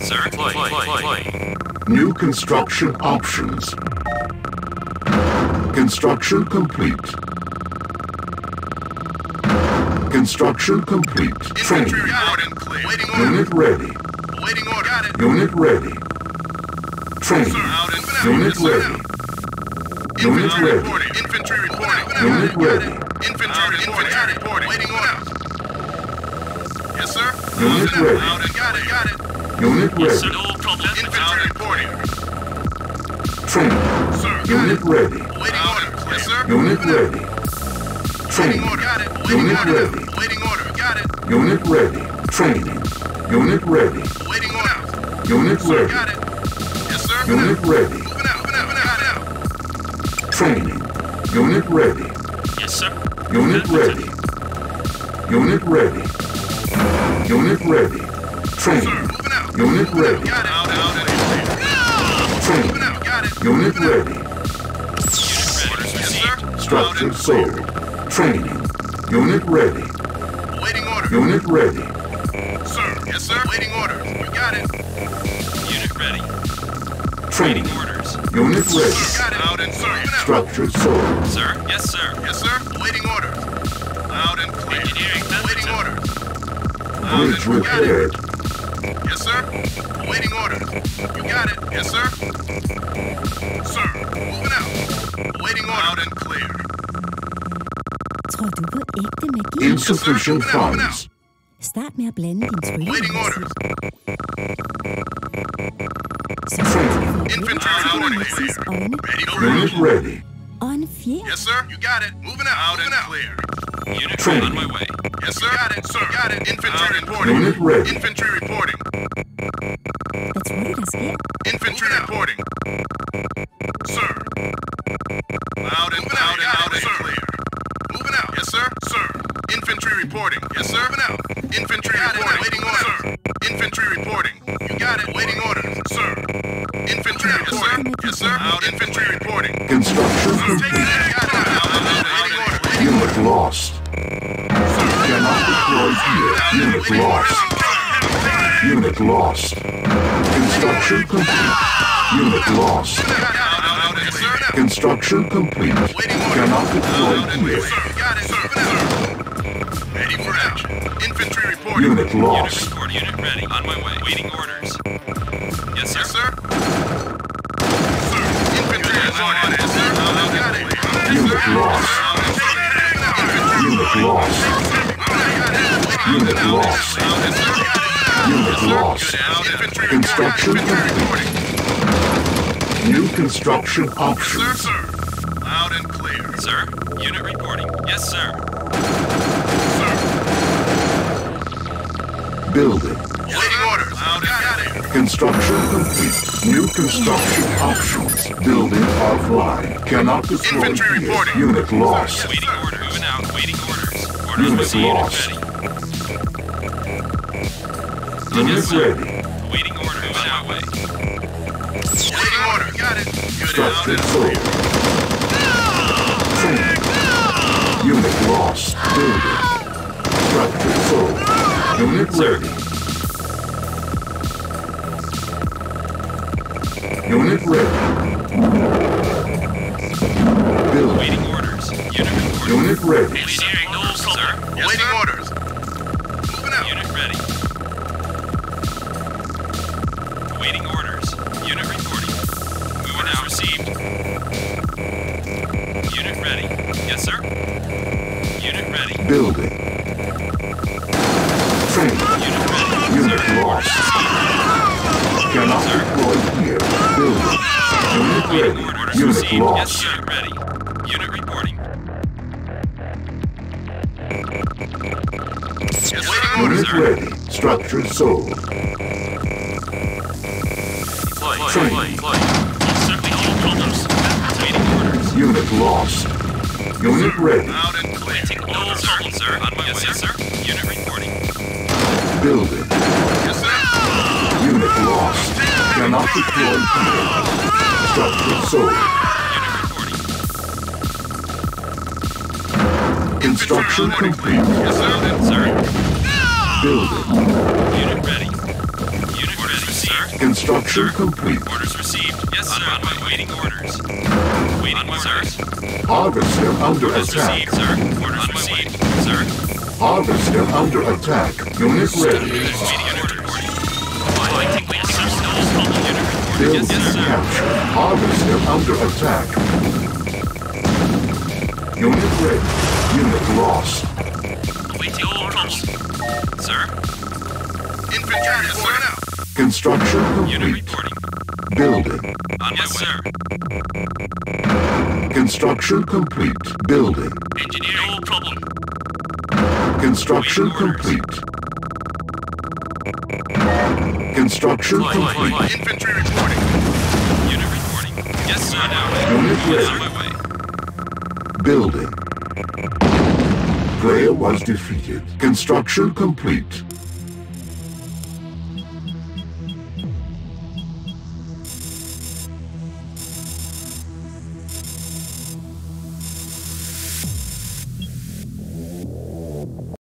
Sir, deploy. New construction options. Construction complete. Construction complete. Training. Unit ready. Unit ready. Training. Unit ready. Unit ready. Unit ready. Infantry reporting. Waiting orders. Yes, sir. Unit ready. Unit ready. Infantry reporting. Training. Unit ready. Waiting orders. Yes, sir. Unit ready. Training. Unit ready. Waiting order. Got it. Unit ready. Training. Unit ready. Waiting order. Unit ready. Got it. Yes, sir. Unit ready. Training. Unit ready. Yes, sir. Unit ready. Unit ready. Unit ready. Training. Unit ready. Training. Unit ready. Structure sold. Training. Unit ready. Waiting order. Unit ready. Sir. Yes, sir. Waiting orders. We got it. Unit ready. Training orders. Unit ready. Got it. Loud and clear. Structure sold. Sir. Yes, sir. Yes, sir. Waiting orders. Loud and clear. Engineering. Waiting orders. Bridge repaired. Yes, sir. Waiting orders. You got it. Yes, sir. Sir. Moving out. Waiting order. Loud and clear. Insufficient funds. Start med at blande din trylle. Waiting orders. Infantry reporting. Unit ready. On fear. Yes, sir. You got it. Moving out and clear. Unit ready. On my way. Yes, sir. Got it. Sir, got it. Infantry reporting. Unit ready. Infantry reporting. That's what it is here. Infantry reporting. Sir. Loud and loud and loud and clear. Moving out. Yes, sir. Sir. Infantry reporting. Yes, sir. Moving out. Infantry reporting. Waiting order. Sir. Infantry reporting. You got it. Waiting order. Sir. Infantry. Yes, sir. Yes, sir. Out. Infantry reporting. Construction complete. Unit lost. Cannot deploy here. Unit lost. Unit lost. Construction complete. Unit lost. Construction complete. Cannot deploy here. Ready for action. Infantry reporting. Unit lost. Unit ready. On my way. Waiting orders. Yes, sir. Yes, sir. Sir. Infantry reporting. Yes, sir. Got it. Unit lost. Unit lost. Unit lost. Unit lost. Construction complete. New construction options. Yes, sir, sir. Loud and clear. Sir. Unit reporting. Yes, sir. Building. Waiting orders. Construction complete. New construction options. Building offline. Cannot destroy. Infantry reporting. Unit lost. Yes, waiting order. Moving out. Waiting orders. Orders received. Unit lost. Unit ready. Waiting order. Moving out. Way. Waiting order. Got it. Structure sold. No. Unit lost. Building. Structure sold. Unit ready. Unit ready. Building. Waiting orders. Unit ready. Engineering no sir. Yes, waiting sir. Orders. Moving out. Unit ready. Waiting orders. Unit reporting. Moving out. Received. Unit ready. Yes, sir. Unit ready. Building. Cannot deploy here. Building. Unit ready. Unit received. Lost. Yes, unit ready. Unit reporting. Yes, unit ready. Structure sold. Training. Unit lost. Unit ready. Loud and clear. Sir. On my way. Yes, sir. Unit reporting. Building. Yes, sir. Unit lost. Cannot deploy here. Structure sold. Unit reporting. Construction complete. Yes, sir. Building. Unit ready. Unit ready. and structure complete. Orders received. Yes, sir. On my way. Waiting orders. Waiting orders. Harvester under attack. Received, sir. Orders on received, sir. Harvester under attack. Unit ready. I think we have some stalls on the unit. Building captured. Harvester under attack. Unit ready. Unit lost. Awaiting orders. Sir. Infantry is going out. Construction complete. Unit reporting. Building. On yes, sir. Construction complete. Building. Engineering no problem. Construction complete. Construction complete. Infantry reporting. Unit reporting. Yes, sir. Now. Unit ready. On my way. Building. Player was defeated. Construction complete.